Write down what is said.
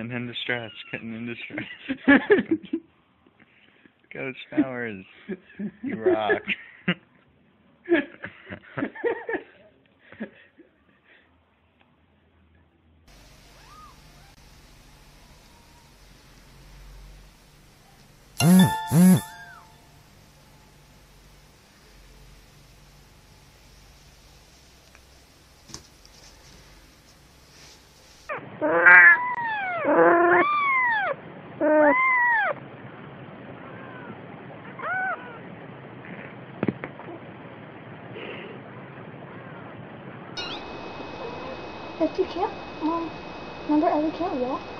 Getting into stress. Coach Powers, you rock. But you can't, remember, Ellie can't walk.